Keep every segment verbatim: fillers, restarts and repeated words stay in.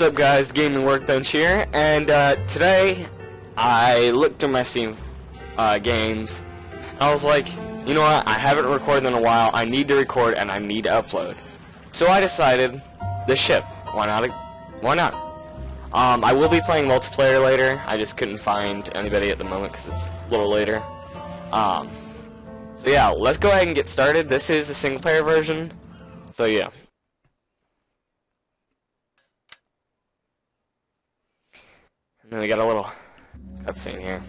What's up, guys? Gaming Workbench here, and uh, today I looked through my Steam uh, games, and I was like, you know what, I haven't recorded in a while, I need to record and I need to upload. So I decided, the ship, why not? Why not? Um, I will be playing multiplayer later, I just couldn't find anybody at the moment because it's a little later. Um, so yeah, let's go ahead and get started. This is the single player version, so yeah. And then we got a little cutscene here.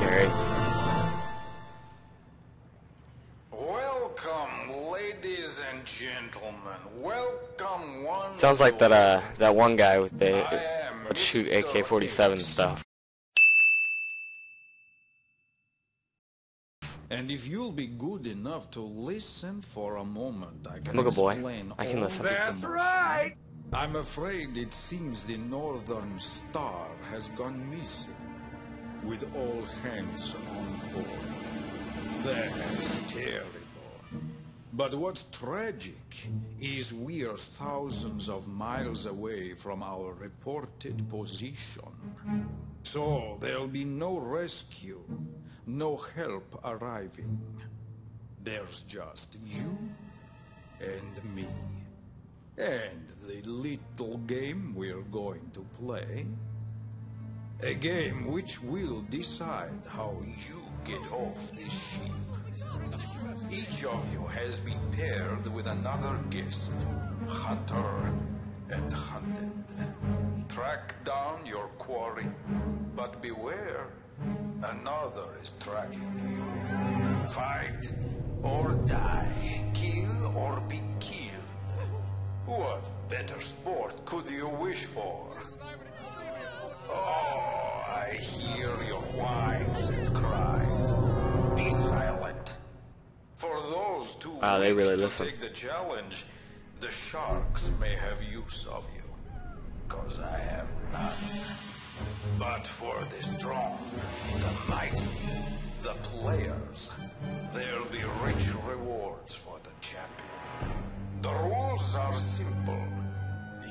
Right. Welcome, ladies and gentlemen. Welcome, one. Sounds like that uh that one guy with the would shoot A K forty-seven stuff. And if you'll be good enough to listen for a moment, I can Look explain boy. I can listen. That's right! I'm afraid it seems the Northern Star has gone missing, with all hands on board. That's terrible. But what's tragic is we are thousands of miles away from our reported position. So there'll be no rescue. No help arriving. There's just you and me. And the little game we're going to play. A game which will decide how you get off this ship. Each of you has been paired with another guest, hunter and hunted. Track down your quarry, but beware. Another is tracking you. Fight or die. Kill or be killed. What better sport could you wish for? Oh, I hear your whines and cries. Be silent. For those two wow, they really listen. To take the challenge, the sharks may have use of you. Cause I have none. But for the strong, the mighty, the players, there'll be rich rewards for the champion. The rules are simple.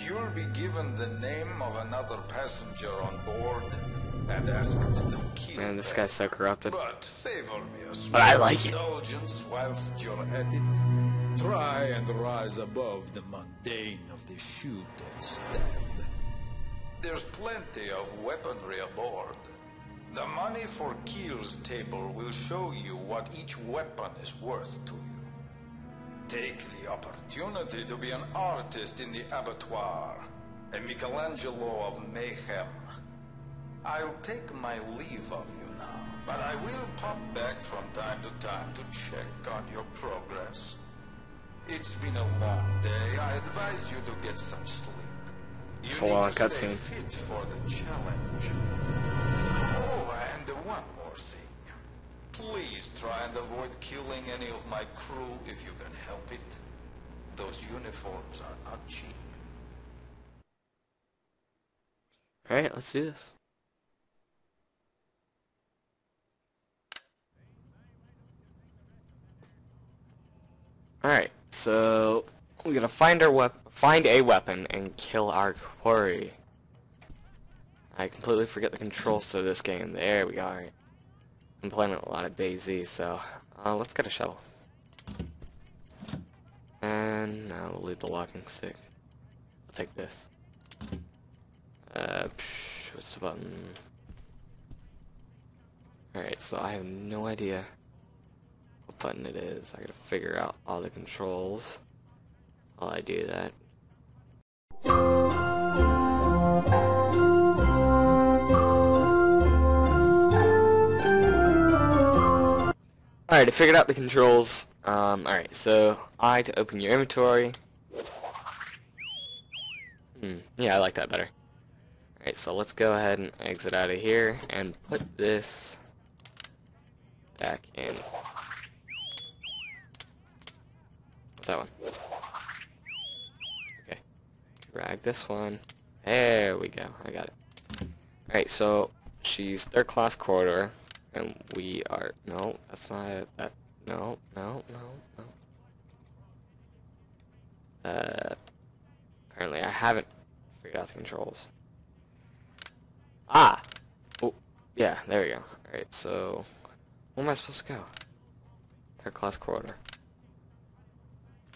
You'll be given the name of another passenger on board and asked to kill. Man, this guy's so corrupted. But favor me a small indulgence whilst you're at it. Try and rise above the mundane of the shoot and stab. There's plenty of weaponry aboard. The money for kills table will show you what each weapon is worth to you. Take the opportunity to be an artist in the abattoir, a Michelangelo of mayhem. I'll take my leave of you now, but I will pop back from time to time to check on your progress. It's been a long day. I advise you to get some sleep. It's a long cutscene. Oh, and one more thing. Please try and avoid killing any of my crew if you can help it. Those uniforms are not cheap. Alright, let's do this. Alright, so we're gonna find our weapon. Find a weapon and kill our quarry. I completely forget the controls to this game. There we are. I'm playing a lot of Bay Z, so uh, let's get a shovel. And now we'll leave the locking stick. I'll take this. Uh, psh, what's the button? Alright, so I have no idea what button it is. I gotta figure out all the controls while I do that. Alright, I figured out the controls. Um, alright, so I to open your inventory. Hmm, yeah, I like that better. Alright, so let's go ahead and exit out of here and put this back in. What's that one? Okay, drag this one. There we go, I got it. Alright, so she's third class corridor. And we are, no, that's not it, that, No, no, no, no. Uh, apparently I haven't figured out the controls. Ah! Oh, yeah, there we go. Alright, so... where am I supposed to go? Air class quarter.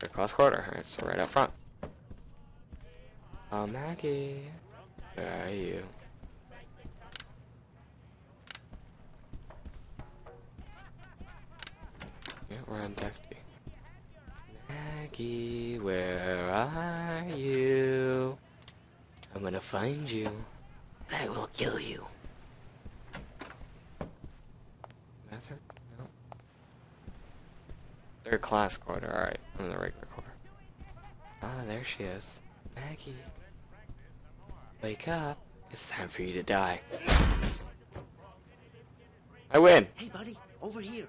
Air class quarter. Alright, so right out front. Oh, Maggie. Where are you? Yeah, we're on deck D. Maggie, where are you? I'm gonna find you. I will kill you. That's her? No. Third class quarter, alright. I'm in the regular quarter. Ah, there she is. Maggie. Wake up. It's time for you to die. I win! Hey buddy, over here.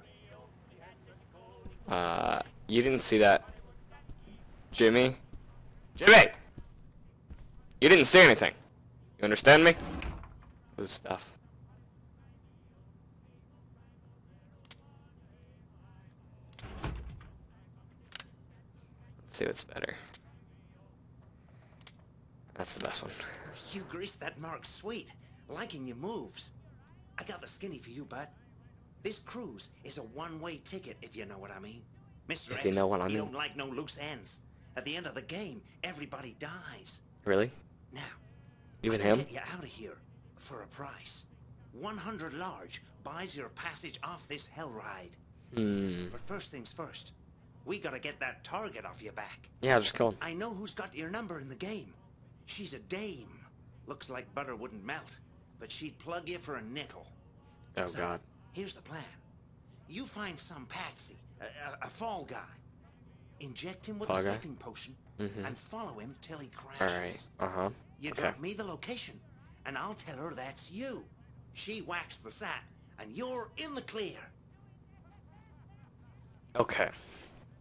Uh, you didn't see that. Jimmy? Jimmy! You didn't see anything. You understand me? Blue stuff. Let's see what's better. That's the best one. You greased that mark sweet. Liking your moves. I got the skinny for you, bud. This cruise is a one-way ticket, if you know what I mean. Mister If you know what I mean. You don't like no loose ends. At the end of the game, everybody dies. Really? Now, even him? Get you out of here for a price. one hundred large buys your passage off this hell ride. Hmm. But first things first, we gotta get that target off your back. Yeah, just kill him. I know who's got your number in the game. She's a dame. Looks like butter wouldn't melt, but she'd plug you for a nickel. Oh so, God. Here's the plan. You find some patsy, a, a, a fall guy. Inject him with a sleeping potion, mm-hmm. and follow him till he crashes. All right. Uh-huh. You okay. Drop me the location, and I'll tell her that's you. She whacks the sack, and you're in the clear. Okay.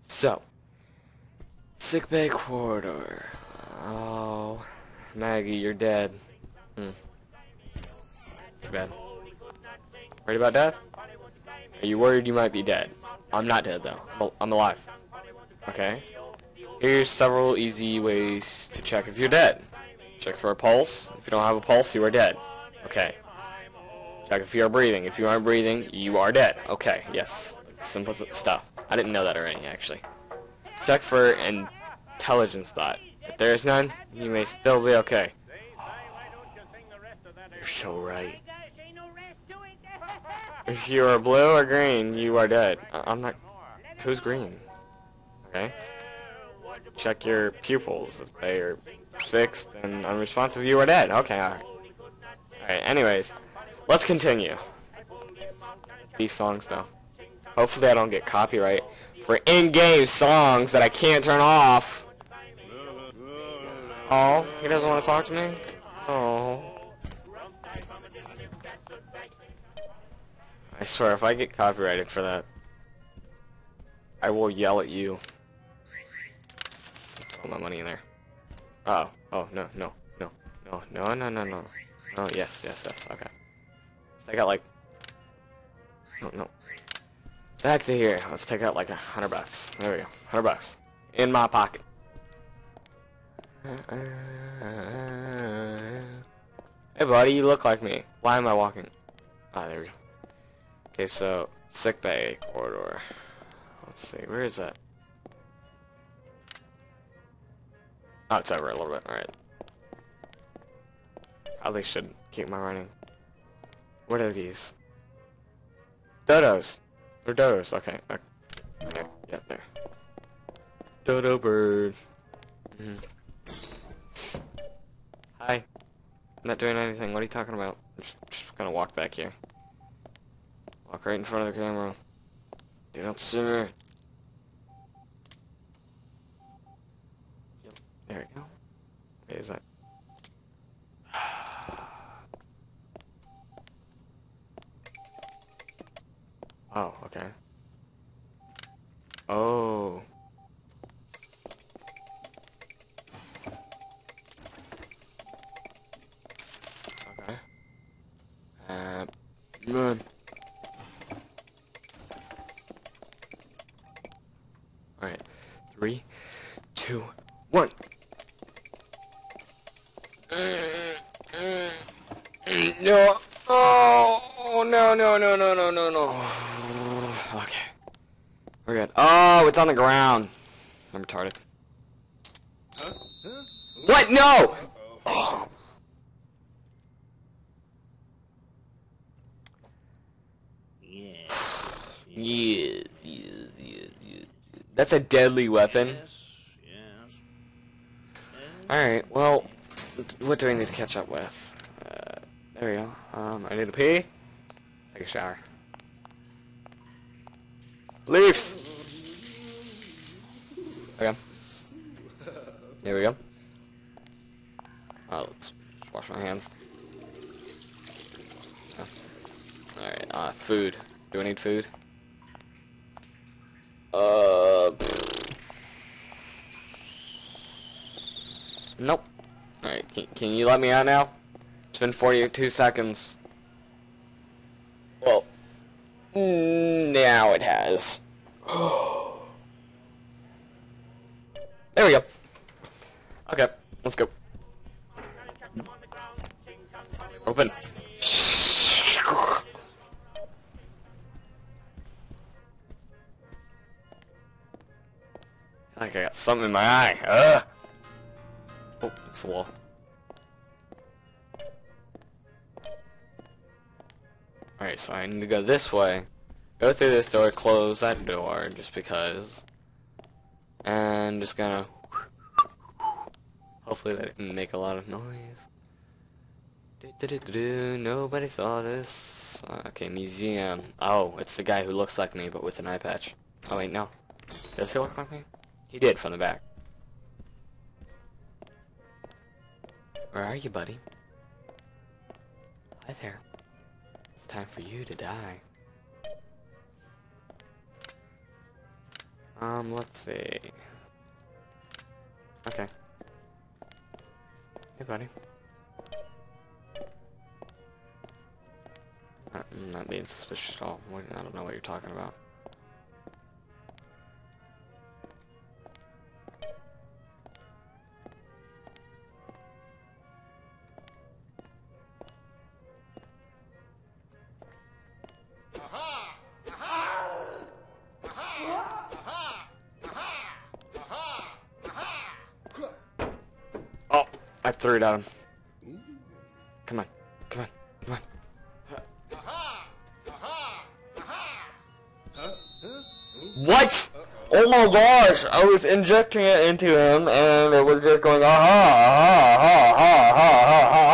So. Sick Bay Corridor. Oh. Maggie, you're dead. Hmm. Too bad. Worried about death? Are you worried you might be dead? I'm not dead though. I'm alive. Okay. Here's several easy ways to check if you're dead. Check for a pulse. If you don't have a pulse, you are dead. Okay. Check if you are breathing. If you aren't breathing, you are dead. Okay. Yes. Simple stuff. I didn't know that already, actually. Check for intelligence thought. If there is none, you may still be okay. You're so right. If you are blue or green, you are dead. I'm not... Who's green? Okay. Check your pupils. If they are fixed and unresponsive, you are dead. Okay, alright. Alright, anyways. Let's continue. These songs, though. Hopefully I don't get copyright for in-game songs that I can't turn off. Oh, he doesn't want to talk to me? Oh. I swear, if I get copyrighted for that, I will yell at you. Put my money in there. Oh, oh, no, no, no, no, no, no, no, no. Oh, yes, yes, yes, okay. I got like... No, no. Back to here. Let's take out like a hundred bucks. There we go. Hundred bucks. In my pocket. Hey, buddy, you look like me. Why am I walking? Ah, there we go. Okay, so, Sick Bay Corridor. Let's see, where is that? Oh, it's over a little bit, alright. Probably should keep my running. What are these? Dodos! They're dodos, okay. Okay, yeah, there. Dodo bird. Mm-hmm. Hi. I'm not doing anything, what are you talking about? I'm just, just gonna walk back here. Walk right in front of the camera. Do not see me. Yep, there we go. Wait, is that? Oh, okay. Oh. Okay. Uh, man. three, two, one. No. Oh, no, no, no, no, no, no, no. Okay. We're good. Oh, it's on the ground. I'm retarded. Huh? Huh? What? No! Uh-oh. Oh. Yeah. Yes, yes, yes, yes. That's a deadly weapon. Yes, yes. Yes. Alright, well, what do I need to catch up with? Uh, there we go. Um, I need to pee. Let's take a shower. Leaves! Okay. There we go. Uh, let's wash my hands. Oh. Alright, uh, food. Do I need food? Uh... Pfft. Nope. Alright, can, can you let me out now? It's been forty-two seconds. Well, now it has. There we go. Okay, let's go. Open. Like I got something in my eye. Ugh. Oh, it's a wall. Alright, so I need to go this way. Go through this door, close that door, just because. And just gonna... Hopefully that didn't make a lot of noise. Do, do, do, do, do. Nobody saw this. Uh, okay, museum. Oh, it's the guy who looks like me, but with an eye patch. Oh, wait, no. Does he look like me? He did, from the back. Where are you, buddy? Hi there. It's time for you to die. Um, let's see. Okay. Hey, buddy. I'm not being suspicious at all. I don't know what you're talking about. I threw it at him. Come on, come on, come on. What? Oh my gosh! I was injecting it into him, and it was just going, aha, aha, aha, aha, aha, aha.